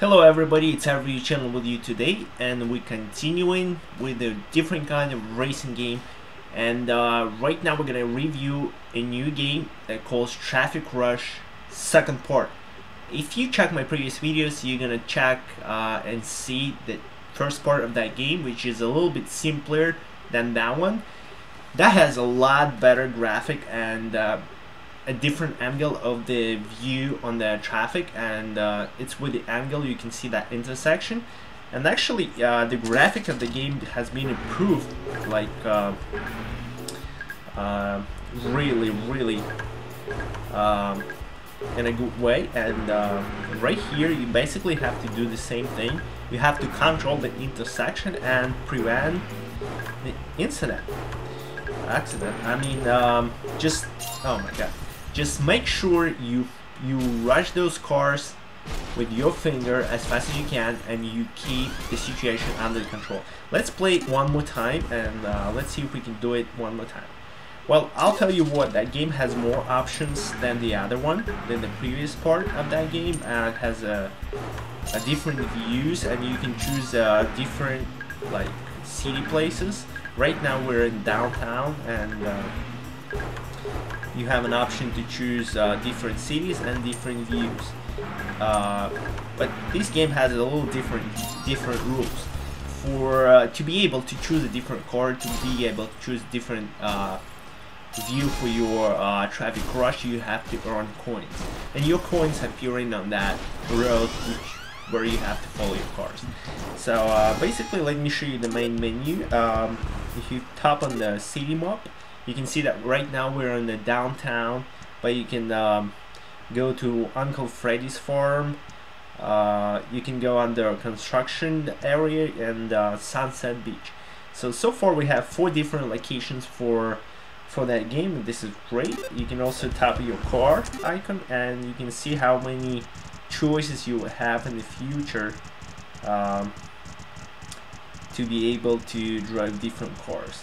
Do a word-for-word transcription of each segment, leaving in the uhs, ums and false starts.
Hello everybody, it's Every Channel with you today, and we're continuing with a different kind of racing game. And uh, right now we're gonna review a new game that calls Traffic Rush second part. If you check my previous videos, you're gonna check uh, and see the first part of that game, which is a little bit simpler than that one. That has a lot better graphic and uh, a different angle of the view on the traffic, and uh, it's with the angle you can see that intersection. And actually uh, the graphic of the game has been improved, like uh, uh, really really um, in a good way. And uh, right here you basically have to do the same thing. You have to control the intersection and prevent the incident accident I mean um, just oh my god just make sure you you rush those cars with your finger as fast as you can, and you keep the situation under control. Let's play it one more time, and uh, let's see if we can do it one more time. Well, I'll tell you what, that game has more options than the other one, than the previous part of that game, and it has a, a different views, and you can choose uh, different like city places. Right now we're in downtown, and uh, you have an option to choose uh, different cities and different views, uh, but this game has a little different different rules. For uh, to be able to choose a different car, to be able to choose different uh, view for your uh, Traffic Rush, you have to earn coins, and your coins appearing on that road which, where you have to follow your cars. So uh, basically, let me show you the main menu. Um, if you tap on the city map, you can see that right now we're in the downtown, but you can um, go to Uncle Freddy's farm. Uh, you can go under construction area and uh, Sunset Beach. So so far we have four different locations for for that game. This is great. You can also tap your car icon, and you can see how many choices you will have in the future um, to be able to drive different cars.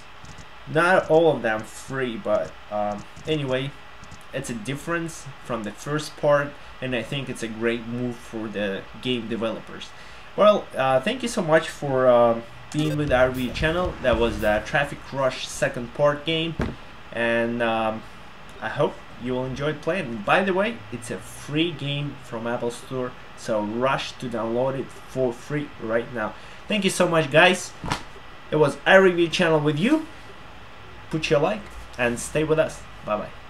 Not all of them free, but um, anyway, it's a difference from the first part, and I think it's a great move for the game developers. Well, uh, thank you so much for uh, being with R V Channel. That was the Traffic Rush second part game, and um, I hope you will enjoy playing. By the way, it's a free game from Apple Store, so rush to download it for free right now. Thank you so much, guys. It was R V Channel with you. Put your like and stay with us. Bye bye.